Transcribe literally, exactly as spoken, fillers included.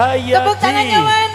Hayati. Tepuk tangannya, Wan.